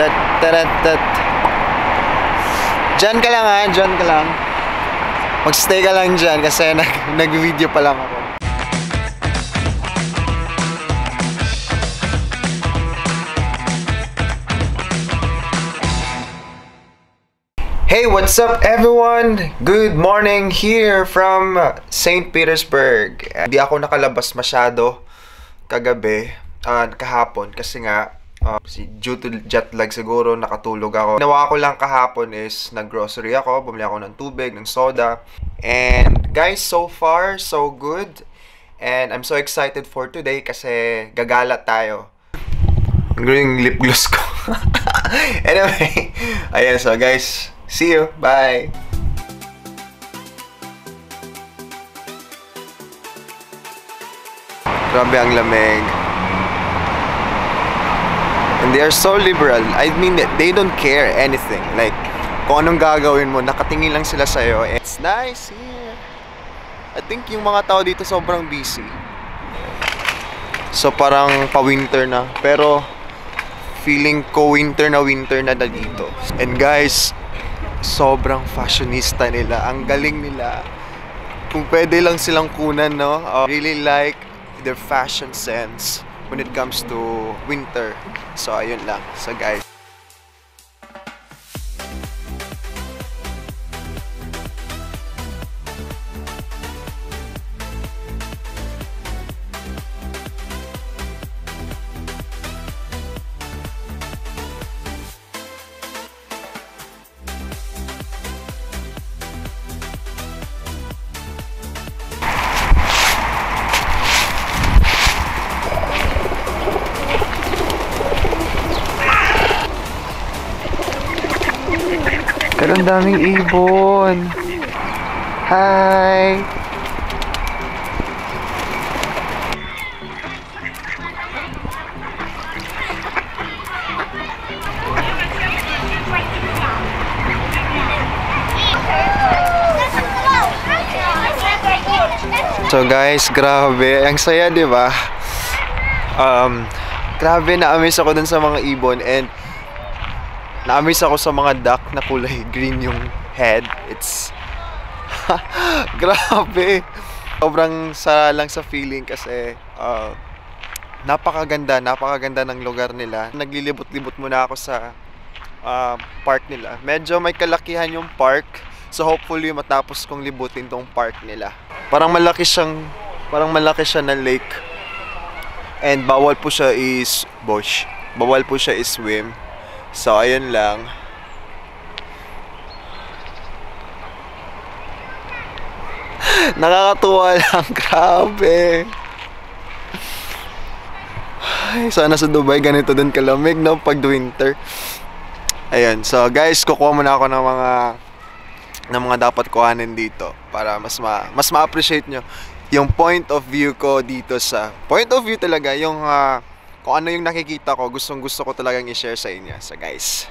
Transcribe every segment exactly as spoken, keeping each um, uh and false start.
Tat, tarat, tat. Diyan ka lang ha, diyan ka lang. Magstay ka lang diyan kasi nag nag-video pa lang ako. Hey, what's up everyone? Good morning here from Saint Petersburg. Hindi ako nakalabas masyado kagabi, uh, kahapon kasi nga uh, due to jet lag siguro nakatulog ako. Ginawa ko lang kahapon is naggrocery ako, bumili ako ng tubig, ng soda. And guys, so far so good. And I'm so excited for today kasi gagala tayo. Green lip gloss ko. Anyway, ayan, so guys, see you. Bye. Grabe ang lamig. And they are so liberal. I mean, they don't care anything. Like, kung anong gagawin mo, nakatingin lang sila sa'yo. It's nice here. I think yung mga tao dito sobrang busy. So, parang pa-winter na. Pero, feeling ko winter na winter na na dito. And guys, sobrang fashionista nila. Ang galing nila. Kung pwede lang silang kunan, no? Uh, really like their fashion sense when it comes to winter. So, ayun lang. So, guys. Ang daming ibon. Hi. So guys, grabe. Ang saya, di ba? Um, grabe, na-amaze ako dun sa mga ibon and na-amaze ako sa mga duck na kulay green yung head. It's grabe. Sobrang sara lang sa feeling kasi uh, napakaganda, napakaganda ng lugar nila. Naglilibot-libot muna ako sa uh, park nila. Medyo may kalakihan yung park. So hopefully matapos kong libutin tong park nila. Parang malaki siyang, parang malaki siya na lake. And bawal po siya is bosh. Bawal po siya is swim. So, ayun lang. Nakakatuwa lang. Grabe. Ay, sana sa Dubai, ganito din kalamig, no? Pag winter. Ayun. So, guys, kukuha muna ako ng mga ng mga dapat kuhanin dito para mas ma, mas ma-appreciate nyo yung point of view ko dito sa... Point of view talaga, yung... Uh, kung ano yung nakikita ko, gustong gusto ko talagang i-share sa inyo. So guys,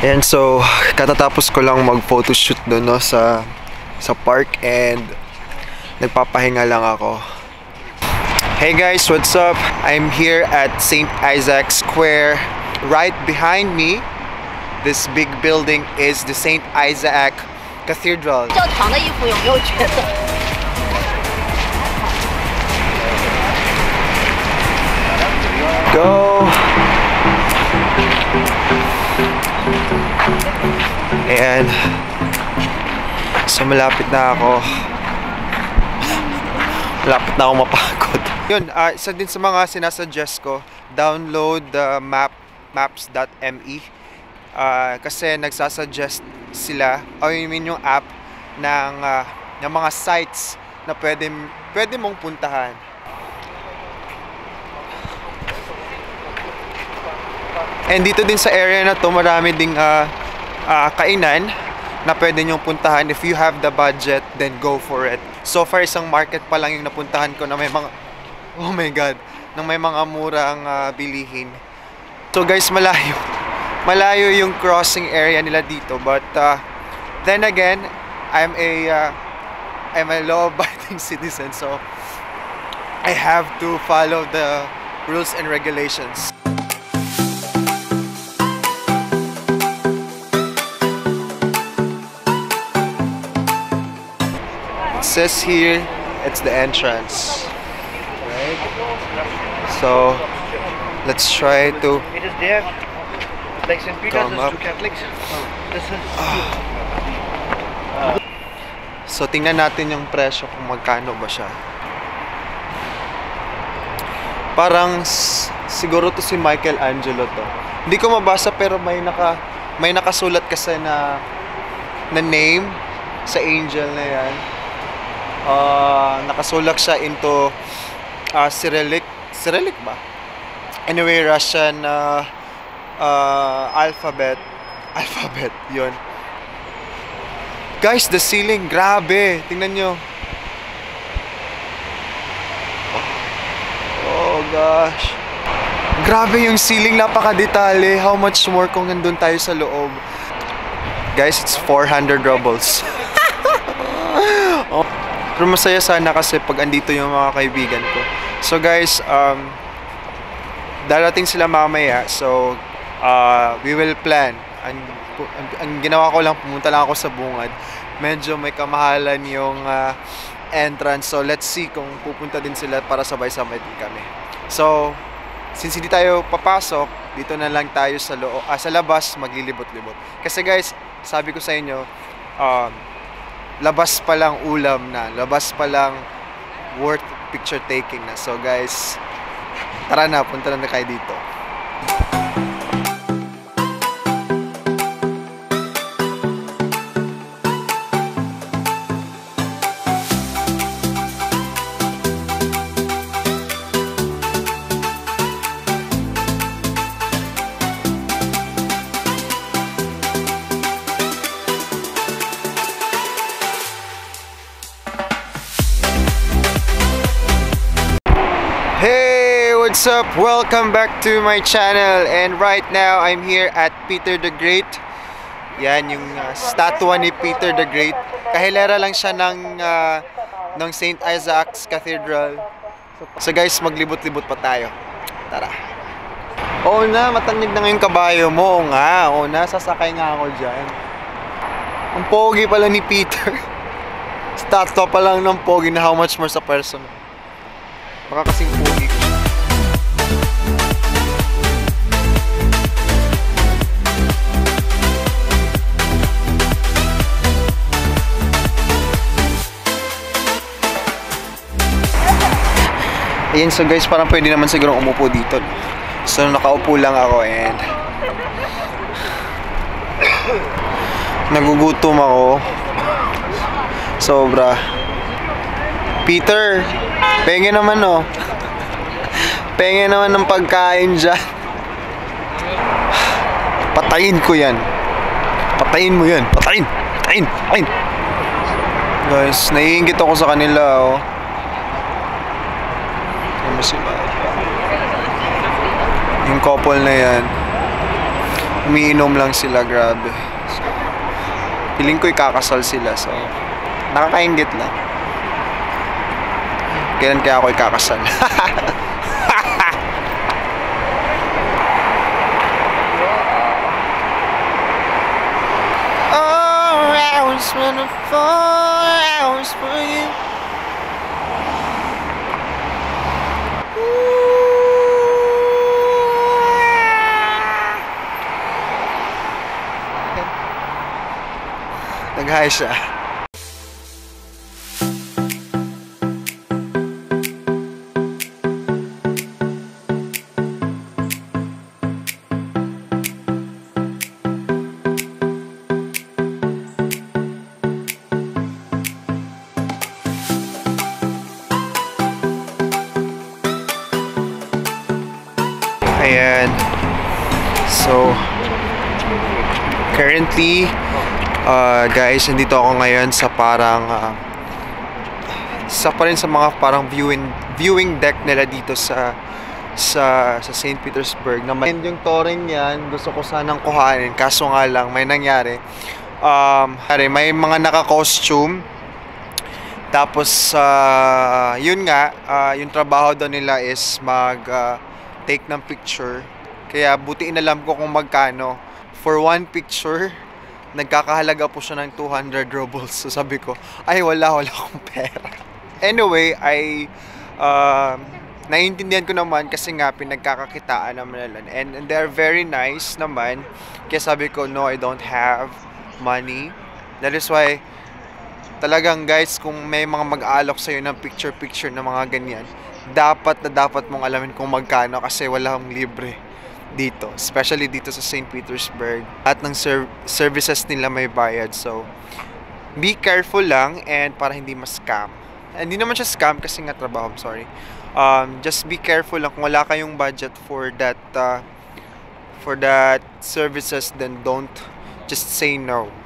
and so, katatapos ko lang mag-photoshoot doon, no, sa, sa park and nagpapahinga lang ako. Hey guys, what's up? I'm here at Saint Isaac's Square. Right behind me, this big building is the Saint Isaac's Cathedral. Go! Ayan. So malapit na ako. Lapit na ako mapagod. Yun, uh, isa din sa mga sinasuggest ko, download the map, maps dot m e, uh, kasi nagsasuggest sila, o I mean yung app ng, uh, ng mga sites na pwede, pwede mong puntahan. And dito din sa area na to, marami ding uh, uh, kainan na pwede nyong puntahan. If you have the budget, then go for it. So far, isang market pa lang yung napuntahan ko na may mga, oh my god, na may mga murang uh, bilihin. So guys, malayo. Malayo yung crossing area nila dito. But uh, then again, I'm a, uh, I'm a law-abiding citizen. So I have to follow the rules and regulations. It says here, it's the entrance, right? So let's try to. It is there, like Saint Peter's, there's two Catholics. This is. Uh. So tingnan natin yung presyo kung magkano ba siya. Parang siguro to si Michelangelo to. Hindi ko mabasa pero may naka may nakasulat kasi na na name sa angel na yan. Uh, nakasulak siya into uh, Cyrillic Cyrillic ba? Anyway, Russian uh, uh, alphabet alphabet, yun guys, the ceiling, grabe, tingnan nyo, oh gosh, grabe yung ceiling, napaka-detalye. How much more kung nandun tayo sa loob, guys? It's four hundred rubles. Oh. Pero masaya sana kasi pag andito yung mga kaibigan ko. So guys, um, darating sila mamaya. So uh, we will plan. Ang, ang, ang ginawa ko lang, pumunta lang ako sa bungad. Medyo may kamahalan yung uh, entrance. So let's see kung pupunta din sila para sabay-sabay din kami. So since hindi tayo papasok, dito na lang tayo sa, loo, ah, sa labas maglilibot-libot. Kasi guys, sabi ko sa inyo, um, labas pa lang ulam na, labas pa lang worth picture taking na. So guys, tara na, punta na kayo dito. What's up? Welcome back to my channel, and right now I'm here at Peter the Great. Yan yung uh, statwa ni Peter the Great. Kahilera lang siya ng, uh, ng Saint Isaac's Cathedral. So guys, maglibot-libot pa tayo. Tara. Oo na, matangig na ngayon kabayo mo. Oo nga, oo na, sasakay nga ako dyan. Ang pogi pala ni Peter. Statwa pa lang ng pogi na how much more sa person. Baka kasing pogi. Ayan, so guys, parang pwede naman siguro umupo dito. So nakaupo lang ako and nagugutom ako. Sobra. Peter, penge naman no. Penge naman ng pagkain dyan. Patayin ko yan. Patayin mo yan. Patayin. Patayin. Patayin. Guys, naiinggit ako sa kanila oh. Sila. Yung couple na yan, umiinom lang sila, grabe. Piling ko ikakasal sila, so nakakaingit lang. Kailan kaya ako ikakasal? Four hours for the four hours for you. Nag-hi siya. Ayan. So, currently, uh, guys, nandito ako ngayon sa parang uh, isa pa rin sa mga parang viewing viewing deck nila dito sa sa sa Saint Petersburg. Na may yung touring yan, gusto ko sanang kuhanin. Kaso nga lang, may nangyari. Um, may mga naka-costume. Tapos, uh, yun nga, uh, yung trabaho daw nila is mag... Uh, take ng picture. Kaya buti inalam ko kung magkano. For one picture, nagkakahalaga po siya ng two hundred rubles. So sabi ko, ay wala, wala akong pera. Anyway, ay uh, naiintindihan ko naman kasi nga pinagkakakitaan naman nila. And, and they're very nice naman. Kaya sabi ko, no, I don't have money. That is why, talagang guys, kung may mga mag-alok sa'yo ng picture-picture na mga ganyan, dapat na dapat mong alamin kung magkano kasi wala akong libre dito. Especially dito sa Saint Petersburg. At ng serv services nila may bayad. So, be careful lang and para hindi ma-scam. Hindi naman siya scam kasi nga trabaho, I'm sorry. Um, just be careful lang. Kung wala kayong budget for that, uh, for that services, then don't just say no.